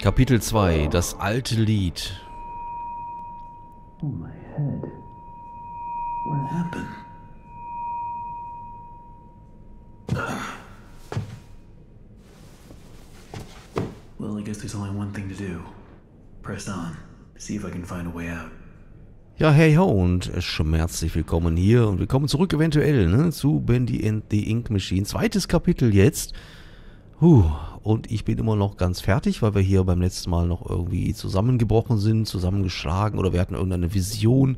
Kapitel 2, das alte Lied. Oh, my head. What happened? Well, I guess there's only one thing to do. Press on. See if I can find a way out. Ja, hey ho und schmerzlich willkommen hier und willkommen zurück eventuell, ne, zu Bendy and the Ink Machine. Zweites Kapitel jetzt. Und ich bin immer noch ganz fertig, weil wir hier beim letzten Mal noch irgendwie zusammengebrochen sind, zusammengeschlagen oder wir hatten irgendeine Vision.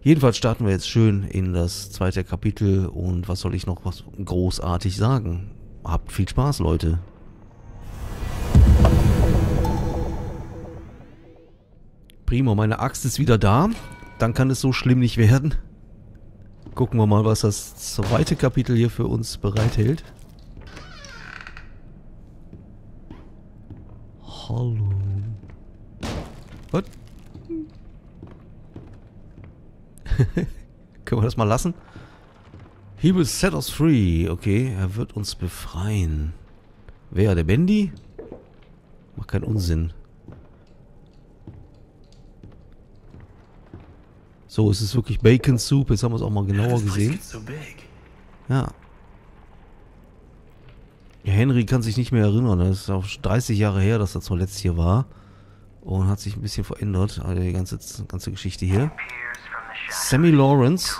Jedenfalls starten wir jetzt schön in das zweite Kapitel und was soll ich noch was großartig sagen? Habt viel Spaß, Leute. Primo, meine Axt ist wieder da. Dann kann es so schlimm nicht werden. Gucken wir mal, was das zweite Kapitel hier für uns bereithält. Hallo. Was? Können wir das mal lassen? He will set us free. Okay, er wird uns befreien. Wer? Der Bendy? Macht keinen Unsinn. So, es ist wirklich Bacon Soup. Jetzt haben wir es auch mal genauer gesehen. Ja. Ja, Henry kann sich nicht mehr erinnern. Das ist auch 30 Jahre her, dass er zuletzt hier war. Und hat sich ein bisschen verändert. Also die ganze Geschichte hier. Sammy Lawrence.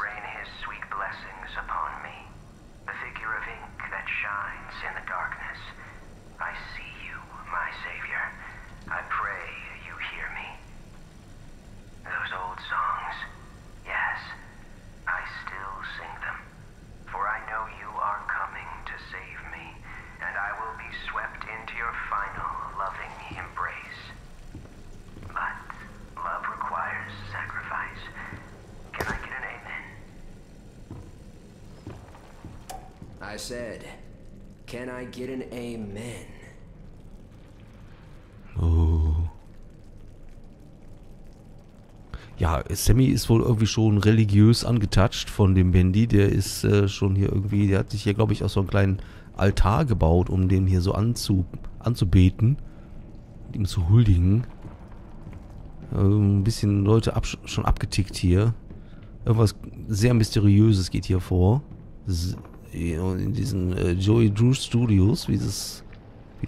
I said, can I get an amen? Oh. Ja, Sammy ist wohl irgendwie schon religiös angetatscht von dem Bendy. Der ist schon hier irgendwie, der hat sich hier, glaube ich, auch so einen kleinen Altar gebaut, um den hier so anzubeten, ihm zu huldigen. Ein bisschen Leute schon abgetickt hier. Irgendwas sehr Mysteriöses geht hier vor. In diesen Joey Drew Studios, wie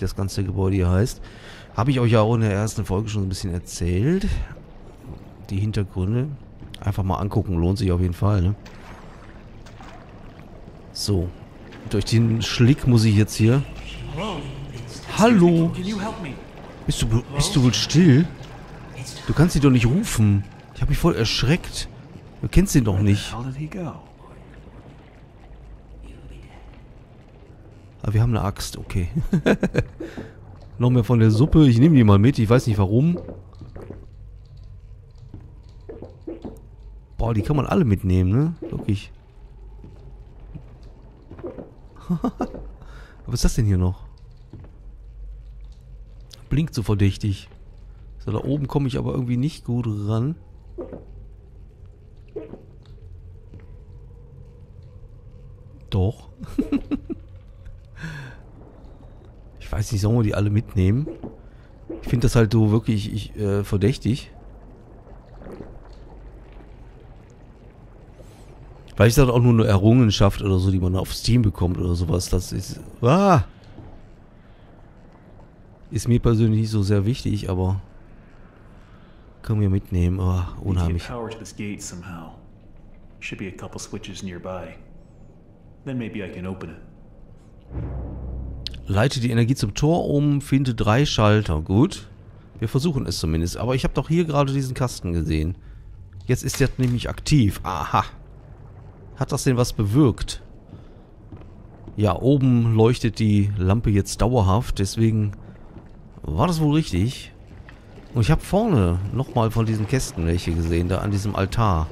das ganze Gebäude hier heißt, habe ich euch ja auch in der ersten Folge schon ein bisschen erzählt. Die Hintergründe. Einfach mal angucken, lohnt sich auf jeden Fall, ne? So. Durch den Schlick muss ich jetzt hier... Hallo! Bist du wohl still? Du kannst ihn doch nicht rufen. Ich habe mich voll erschreckt. Du kennst ihn doch nicht. Wir haben eine Axt, okay. Noch mehr von der Suppe. Ich nehme die mal mit, ich weiß nicht warum. Boah, die kann man alle mitnehmen, ne? Wirklich. Was ist das denn hier noch? Blinkt so verdächtig. So, da oben komme ich aber irgendwie nicht gut ran. Doch. Ich weiß nicht, sollen wir die alle mitnehmen? Ich finde das halt so wirklich verdächtig. Vielleicht ist das auch nur eine Errungenschaft oder so, die man auf Steam bekommt oder sowas. Das ist... Ah! Ist mir persönlich nicht so sehr wichtig, aber... Können wir mitnehmen. Oh, unheimlich. Leite die Energie zum Tor um, finde 3 Schalter. Gut. Wir versuchen es zumindest. Aber ich habe doch hier gerade diesen Kasten gesehen. Jetzt ist der nämlich aktiv. Aha. Hat das denn was bewirkt? Ja, oben leuchtet die Lampe jetzt dauerhaft. Deswegen war das wohl richtig. Und ich habe vorne nochmal von diesen Kästen welche gesehen. Da an diesem Altar.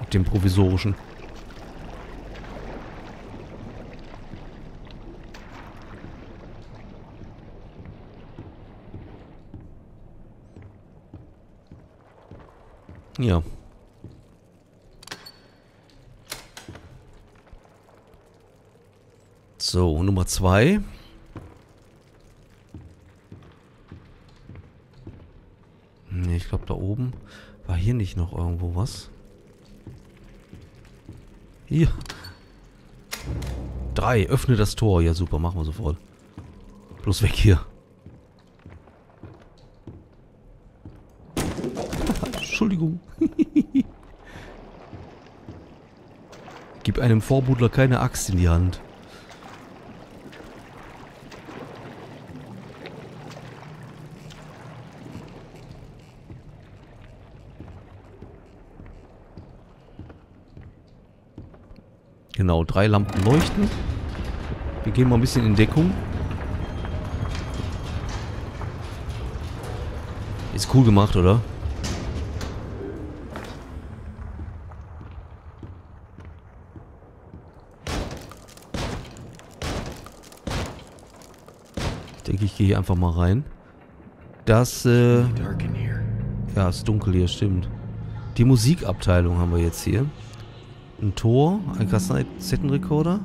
Auf dem provisorischen. Ja. So, Nummer 2. glaube da oben. War hier nicht noch irgendwo was? Hier. 3. Öffne das Tor. Ja, super. Machen wir sofort. Bloß weg hier. Entschuldigung. Gib einem Vorbudler keine Axt in die Hand. Genau, 3 Lampen leuchten. Wir gehen mal ein bisschen in Deckung. Ist cool gemacht, oder? Ich denke, ich gehe hier einfach mal rein. Das, ja, ist dunkel hier, stimmt. Die Musikabteilung haben wir jetzt hier. Ein Tor, ein Kassettenrekorder.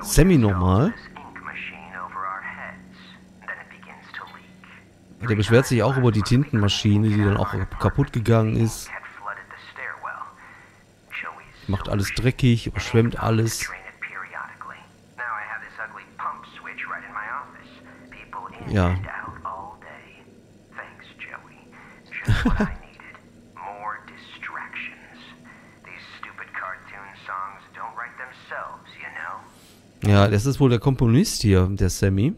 Sammy nochmal. Der beschwert sich auch über die Tintenmaschine, die dann auch kaputt gegangen ist. Macht alles dreckig, überschwemmt alles. Ja. Ja, das ist wohl der Komponist hier, der Sammy,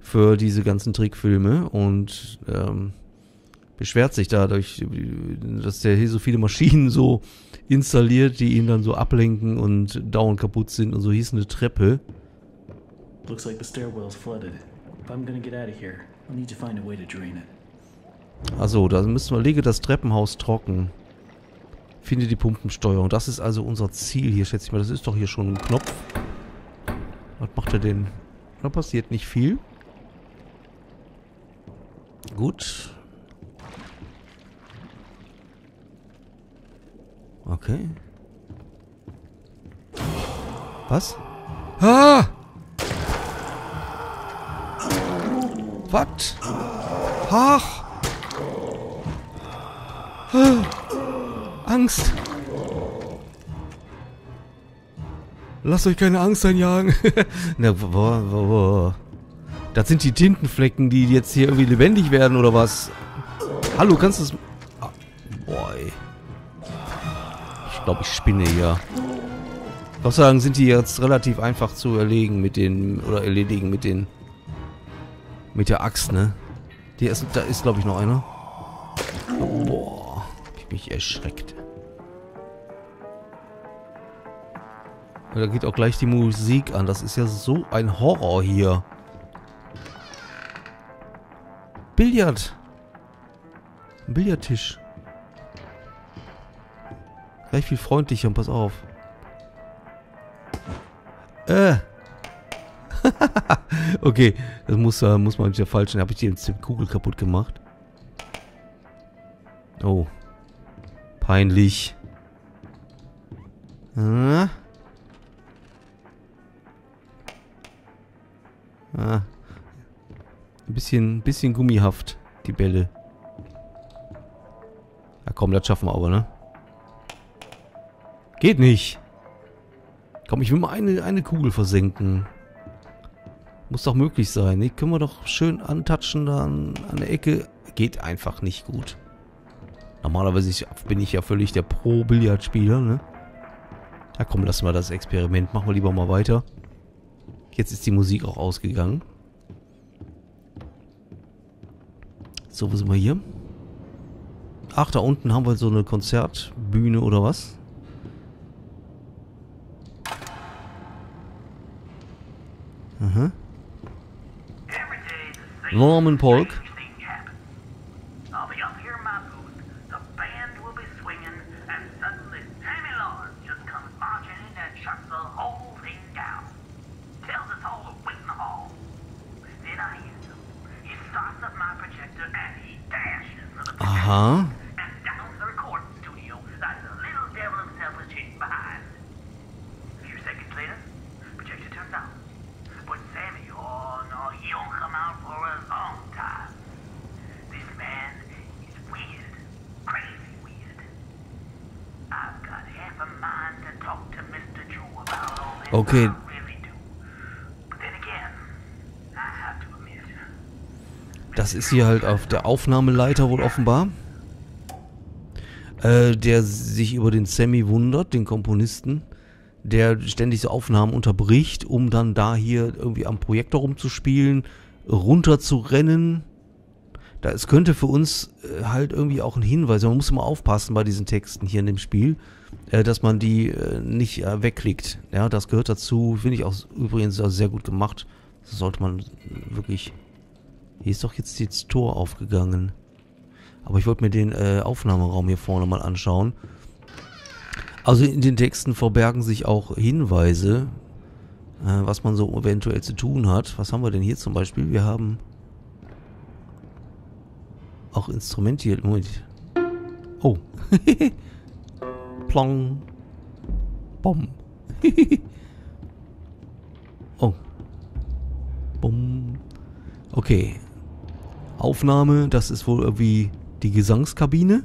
für diese ganzen Trickfilme und beschwert sich dadurch, dass der hier so viele Maschinen so installiert, die ihn dann so ablenken und dauernd kaputt sind und so hieß eine Treppe. Looks like the stairwell's flooded. If I'm gonna get out of here, I'll need to find a way to drain it. Also, da müssen wir lege das Treppenhaus trocken. Finde die Pumpensteuerung. Das ist also unser Ziel hier, schätze ich mal. Das ist doch hier schon ein Knopf. Was macht er denn? Da passiert nicht viel. Gut. Okay. Was? Ah! Was? Ach! Ah. Angst! Lasst euch keine Angst einjagen. Na, das sind die Tintenflecken, die jetzt hier irgendwie lebendig werden, oder was? Hallo, kannst du das... Ah, boy. Ich glaube, ich spinne hier. Gott sei Dank sind die jetzt relativ einfach zu erlegen mit den... Oder erledigen mit den... Mit der Axt, ne? Da ist, glaube ich, noch einer. Boah. Hab ich mich erschreckt. Da geht auch gleich die Musik an. Das ist ja so ein Horror hier. Billard. Ein Billardtisch. Gleich viel freundlicher. Pass auf. Okay. Das muss man wieder falsch sein. Habe ich die jetzt die Kugel kaputt gemacht? Oh. Peinlich. Ah, ein bisschen gummihaft, die Bälle. Ja komm, das schaffen wir aber, ne? Geht nicht. Komm, ich will mal eine Kugel versenken. Muss doch möglich sein. Die können wir doch schön antatschen da an der Ecke. Geht einfach nicht gut. Normalerweise bin ich ja völlig der Pro-Billardspieler, ne? Ja komm, lassen wir das Experiment. Machen wir lieber mal weiter. Jetzt ist die Musik auch ausgegangen. So, wo sind wir hier? Ach, da unten haben wir so eine Konzertbühne oder was? Aha. Norman Polk. Aha. Okay. Das ist hier halt auf der Aufnahmeleiter wohl offenbar. Der sich über den Sammy wundert, den Komponisten, der ständig so Aufnahmen unterbricht, um dann da hier irgendwie am Projektor rumzuspielen, runterzurennen. Das könnte für uns halt irgendwie auch ein Hinweis sein. Man muss immer aufpassen bei diesen Texten hier in dem Spiel, dass man die nicht wegklickt. Ja, das gehört dazu. Finde ich auch übrigens sehr gut gemacht. Das sollte man wirklich... Hier ist doch jetzt das Tor aufgegangen. Aber ich wollte mir den Aufnahmeraum hier vorne mal anschauen. Also in den Texten verbergen sich auch Hinweise, was man so eventuell zu tun hat. Was haben wir denn hier zum Beispiel? Wir haben... auch Instrument hier. Moment. Oh. Plong. Bom. Oh. Bom. Okay. Aufnahme. Das ist wohl irgendwie die Gesangskabine.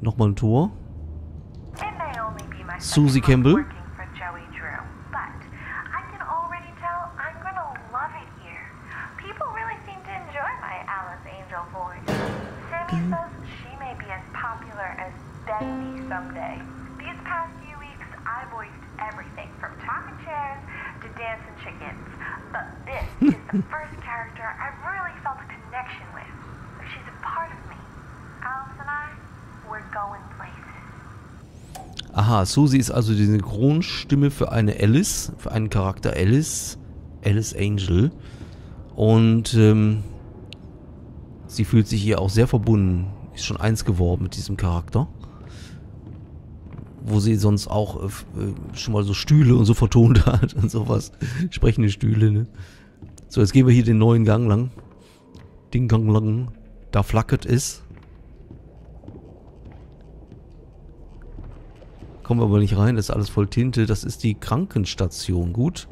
Nochmal ein Tor. Susie Campbell. Aha, Susie ist also die Synchronstimme für eine Alice, für einen Charakter Alice, Alice Angel. Und sie fühlt sich hier auch sehr verbunden, ist schon eins geworden mit diesem Charakter. Wo sie sonst auch schon mal so Stühle und so vertont hat und sowas. Sprechende Stühle, ne? So, jetzt gehen wir hier den neuen Gang lang. Den Gang lang. Da flackert es. Kommen wir aber nicht rein, das ist alles voll Tinte. Das ist die Krankenstation, gut.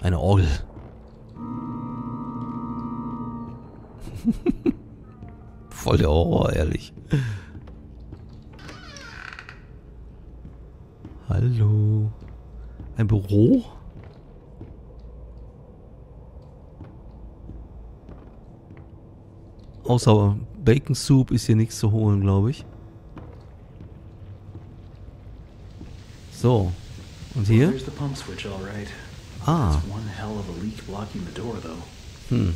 Eine Orgel. Voll der Horror, ehrlich. Hallo. Ein Büro? Außer Bacon Soup ist hier nichts zu holen, glaube ich. So. Und hier? Ah. Hm.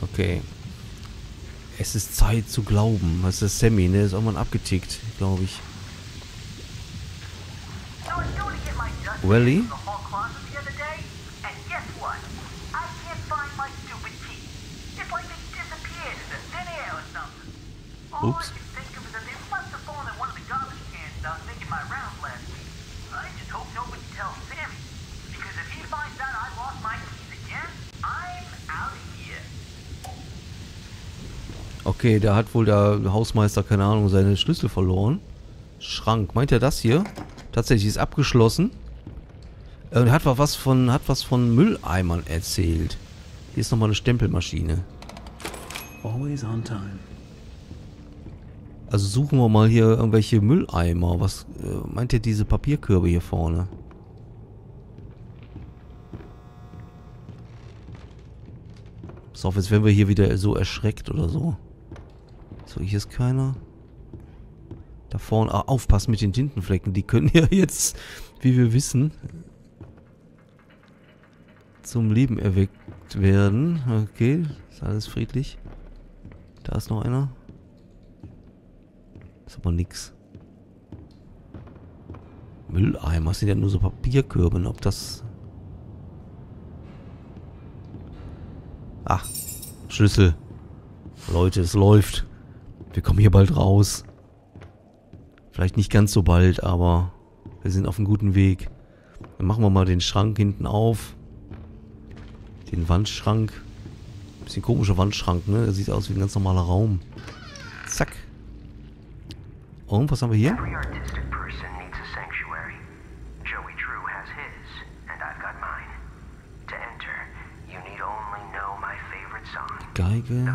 Okay. Es ist Zeit zu glauben. Was ist das Sammy, ne? Ist irgendwann abgetickt, glaube ich. Welly? Ups. Okay, da hat wohl der Hausmeister, keine Ahnung, seine Schlüssel verloren. Schrank. Meint er das hier? Tatsächlich ist abgeschlossen. Er hat was von Mülleimern erzählt. Hier ist nochmal eine Stempelmaschine. Always on time. Also suchen wir mal hier irgendwelche Mülleimer. Was meint ihr diese Papierkörbe hier vorne? So, jetzt werden wir hier wieder so erschreckt oder so. So, hier ist keiner. Da vorne. Ah, aufpassen mit den Tintenflecken. Die können ja jetzt, wie wir wissen, zum Leben erweckt werden. Okay, ist alles friedlich. Da ist noch einer. Ist aber nix. Mülleimer, das sind ja nur so Papierkörbe, ob das... Ach, Schlüssel. Leute, es läuft. Wir kommen hier bald raus. Vielleicht nicht ganz so bald, aber wir sind auf einem guten Weg. Dann machen wir mal den Schrank hinten auf. Den Wandschrank. Bisschen komischer Wandschrank, ne? Der sieht aus wie ein ganz normaler Raum. Zack. Und was haben wir hier? Geige.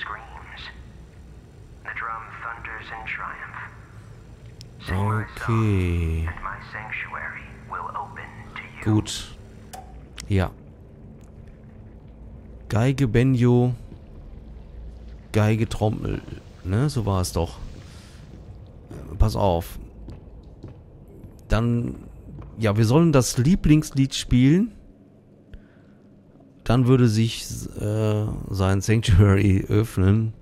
screams. The drum thunders in triumph. Okay. Gut. Ja. Geige, Benjo. Geige, Trommel. Ne, so war es doch. Pass auf. Dann... Ja, wir sollen das Lieblingslied spielen. Dann würde sich sein Sanctuary öffnen.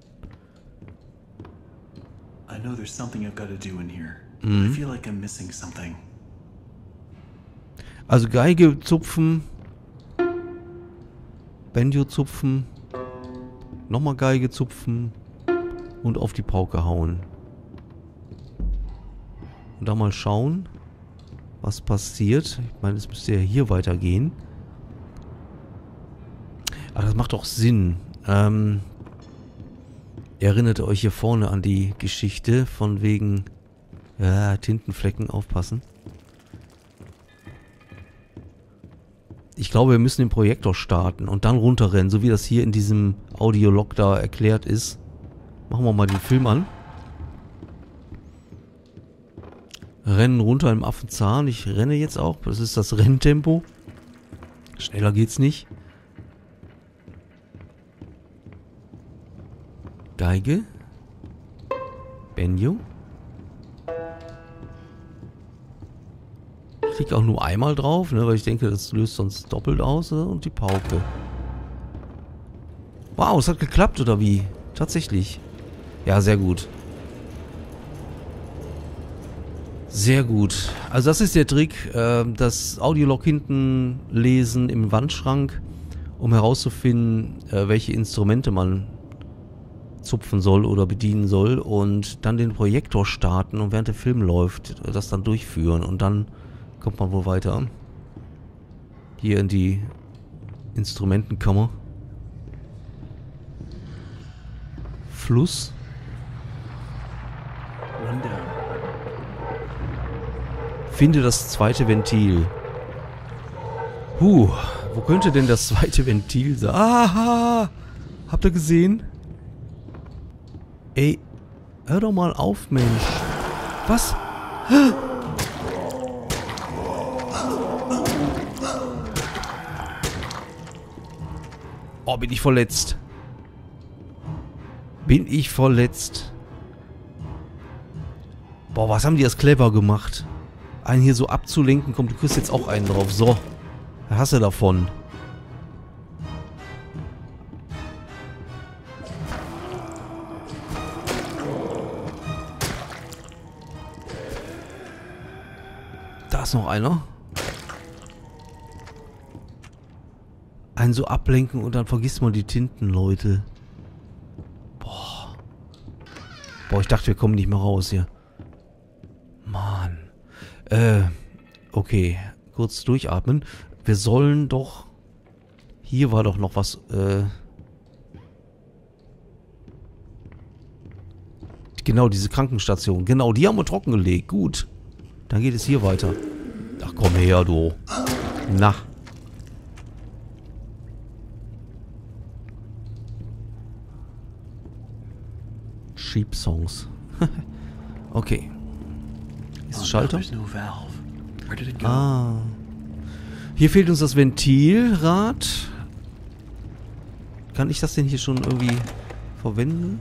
I know there's something I've got to do in here. I feel like I'm missing something. Also Geige zupfen, Banjo zupfen, nochmal Geige zupfen und auf die Pauke hauen. Und da mal schauen, was passiert. Ich meine, es müsste ja hier weitergehen. Aber das macht doch Sinn. Erinnert euch hier vorne an die Geschichte von wegen Tintenflecken, aufpassen. Ich glaube, wir müssen den Projektor starten und dann runterrennen, so wie das hier in diesem Audiolog da erklärt ist. Machen wir mal den Film an. Rennen runter im Affenzahn. Ich renne jetzt auch. Das ist das Renntempo. Schneller geht's nicht. Geige. Benjo. Ich krieg auch nur einmal drauf, ne, weil ich denke, das löst sonst doppelt aus. Und die Pauke. Wow, es hat geklappt, oder wie? Tatsächlich. Ja, sehr gut. Sehr gut. Also das ist der Trick, das Audiolog hinten lesen im Wandschrank, um herauszufinden, welche Instrumente man zupfen soll oder bedienen soll, und dann den Projektor starten und während der Film läuft, das dann durchführen, und dann kommt man wohl weiter. Hier in die Instrumentenkammer. Fluss. Finde das zweite Ventil. Wo könnte denn das zweite Ventil sein? Aha! Habt ihr gesehen? Ey, hör doch mal auf, Mensch. Was? Oh, bin ich verletzt. Boah, was haben die das clever gemacht? Einen hier so abzulenken, komm, du kriegst jetzt auch einen drauf. So, da hast du davon. Da ist noch einer. Einen so ablenken und dann vergisst man die Tinten, Leute. Boah. Boah, ich dachte, wir kommen nicht mehr raus hier. Mann. Okay, kurz durchatmen. Wir sollen doch... Hier war doch noch was, Genau, diese Krankenstation. Genau, die haben wir trockengelegt. Gut. Dann geht es hier weiter. Ach, komm her, du. Na. Sheep Songs. Okay. Schalter. Ah. Hier fehlt uns das Ventilrad. Kann ich das denn hier schon irgendwie verwenden?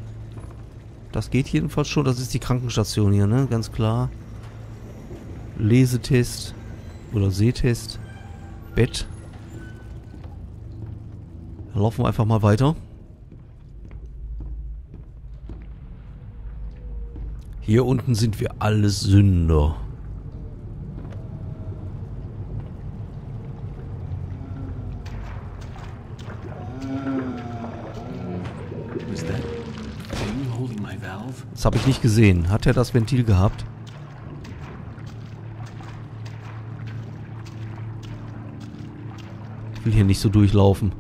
Das geht jedenfalls schon. Das ist die Krankenstation hier, ne? Ganz klar. Lesetest. Oder Sehtest. Bett. Dann laufen wir einfach mal weiter. Hier unten sind wir alles Sünder. Das habe ich nicht gesehen. Hat er das Ventil gehabt? Ich will hier nicht so durchlaufen.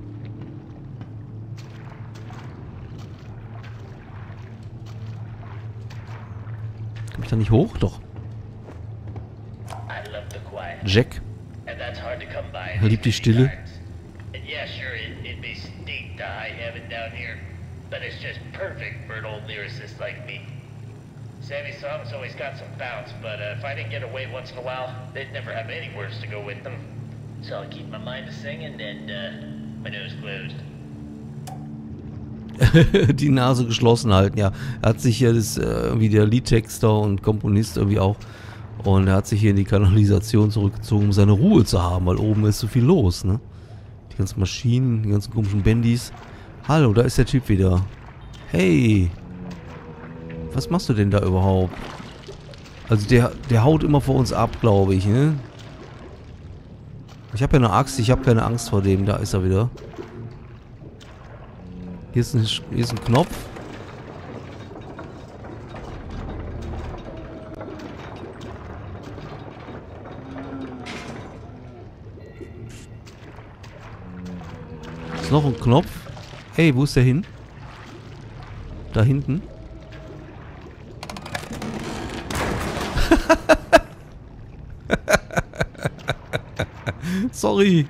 Nicht hoch, doch. Jack liebt die Stille. but it's just perfect for an old lyricist like me. Sammy's songs always got some bounce, but if I didn't get away once in a while, they'd never have any words to go with them. So I'll keep my mind to singing and my nose closed. Die Nase geschlossen halten, ja. Er hat sich hier das, wie der Liedtexter und Komponist irgendwie auch, und er hat sich hier in die Kanalisation zurückgezogen, um seine Ruhe zu haben, weil oben ist so viel los, ne? Die ganzen Maschinen, die ganzen komischen Bendys. Hallo, da ist der Typ wieder. Hey! Was machst du denn da überhaupt? Also der haut immer vor uns ab, glaube ich, ne? Ich habe ja eine Axt, ich habe keine Angst vor dem. Da ist er wieder. Hier ist ein Knopf. Ist noch ein Knopf. Hey, wo ist der hin? Da hinten. Sorry.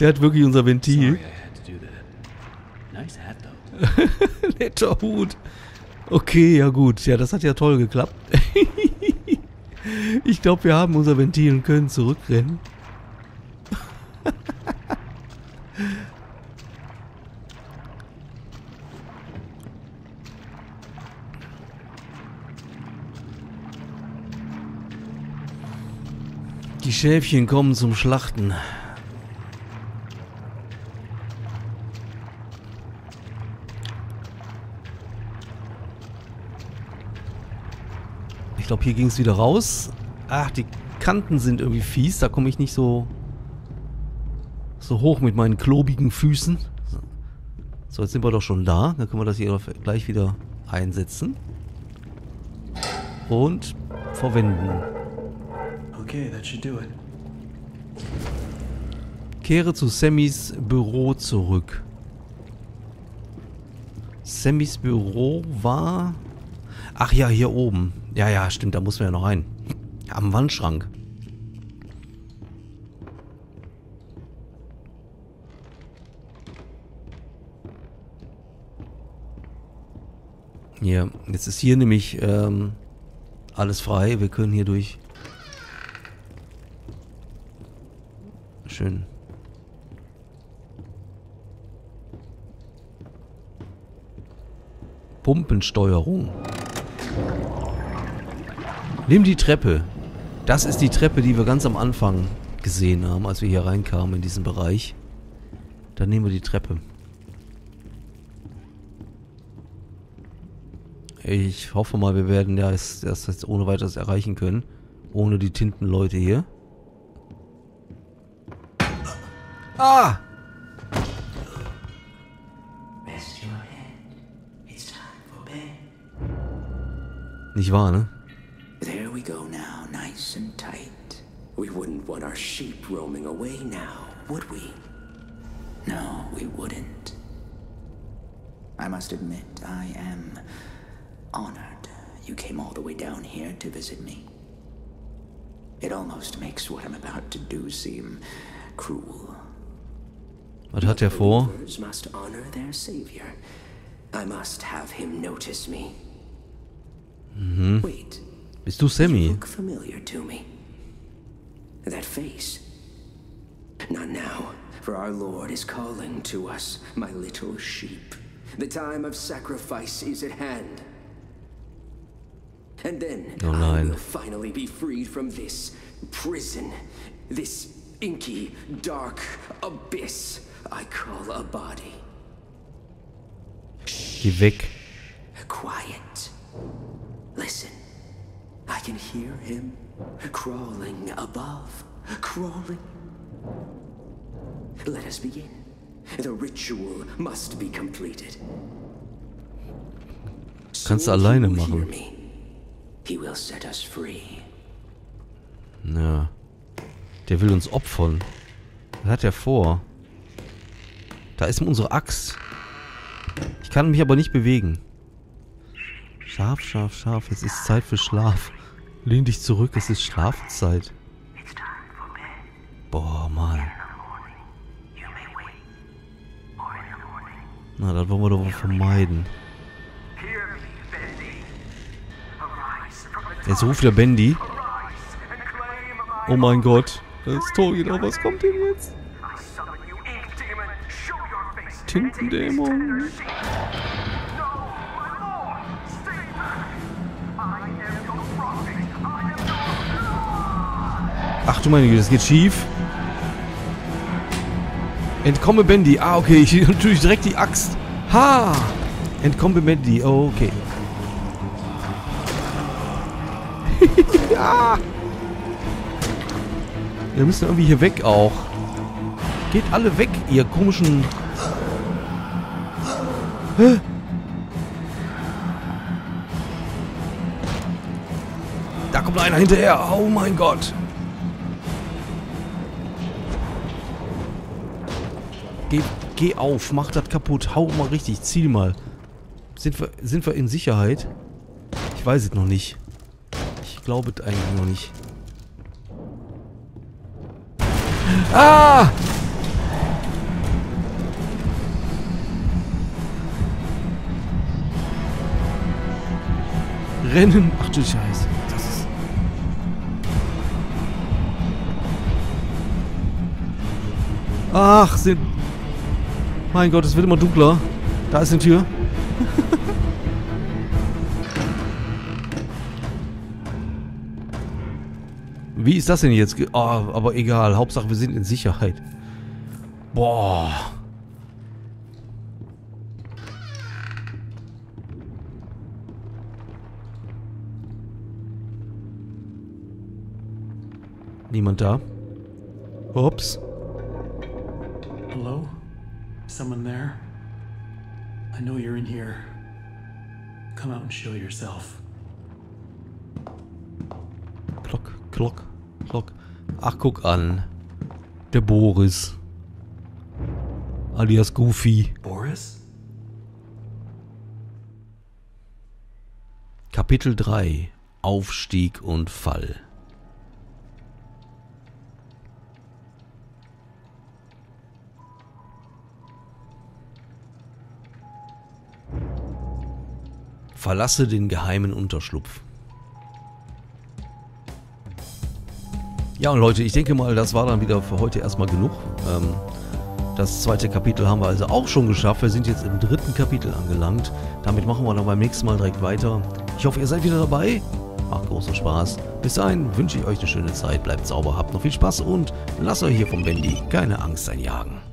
Der hat wirklich unser Ventil. Netter Hut. Okay, ja gut. Ja, das hat ja toll geklappt. Ich glaube, wir haben unser Ventil und können zurückrennen. Die Schäfchen kommen zum Schlachten. Ich glaube, hier ging es wieder raus. Ach, die Kanten sind irgendwie fies. Da komme ich nicht so hoch mit meinen klobigen Füßen. So, jetzt sind wir doch schon da. Dann können wir das hier gleich wieder einsetzen. Und verwenden. Kehre zu Sammys Büro zurück. Sammys Büro war... Ach ja, hier oben. Ja, ja, stimmt, da muss man ja noch rein. Am Wandschrank. Ja, jetzt ist hier nämlich alles frei. Wir können hier durch... Schön. Pumpensteuerung. Nimm die Treppe. Das ist die Treppe, die wir ganz am Anfang gesehen haben, als wir hier reinkamen in diesen Bereich. Dann nehmen wir die Treppe. Ich hoffe mal, wir werden das jetzt ohne weiteres erreichen können. Ohne die Tintenleute hier. Ah! Nicht wahr, ne? There we go now, nice and tight. We wouldn't want our sheep roaming away now, would we? No, we wouldn't. I must admit, I am honored you came all the way down here to visit me. It almost makes what I'm about to do seem cruel. Was hat er vor? Mhm. Bist du Sammy? Oh nein. Inky, dark abyss I call a body. Geh weg. Quiet. Listen. I can hear him crawling above. Crawling. Let us begin. The ritual must be completed. Kannst du alleine machen. He will set us free. Na. Der will uns opfern. Was hat er vor? Da ist unsere Axt. Ich kann mich aber nicht bewegen. Scharf, scharf, scharf. Es ist Zeit für Schlaf. Lehn dich zurück. Es ist Schlafzeit. Boah, Mann. Na, das wollen wir doch wohl vermeiden. Jetzt ruft der Bendy. Oh mein Gott. Das Tor geht auf. Was kommt denn jetzt? Tintendämon. Ach du meine Güte, das geht schief. Entkomme Bendy. Ah, okay. Ich natürlich direkt die Axt. Ha! Entkomme Bendy. Oh, okay. Ja! Wir müssen irgendwie hier weg auch. Geht alle weg, ihr komischen... Hä? Da kommt einer hinterher. Oh mein Gott. Geh auf, mach das kaputt. Hau mal richtig, zieh mal. Sind wir in Sicherheit? Ich weiß es noch nicht. Ich glaube es eigentlich noch nicht. Ah! Rennen. Ach du Scheiße. Das ist... Ach, sind... Mein Gott, es wird immer dunkler. Da ist eine Tür. Wie ist das denn jetzt? Oh, aber egal. Hauptsache, wir sind in Sicherheit. Boah. Niemand da? Ups. Hallo? Someone there? I know you're in here. Come out and show yourself. Glock, Glock. Ach, guck an. Der Boris. Alias Goofy. Boris? Kapitel 3. Aufstieg und Fall. Verlasse den geheimen Unterschlupf. Ja, und Leute, ich denke mal, das war dann wieder für heute erstmal genug. Das zweite Kapitel haben wir also auch schon geschafft. Wir sind jetzt im dritten Kapitel angelangt. Damit machen wir dann beim nächsten Mal direkt weiter. Ich hoffe, ihr seid wieder dabei. Macht großen Spaß. Bis dahin wünsche ich euch eine schöne Zeit. Bleibt sauber, habt noch viel Spaß und lasst euch hier vom Bendy keine Angst einjagen.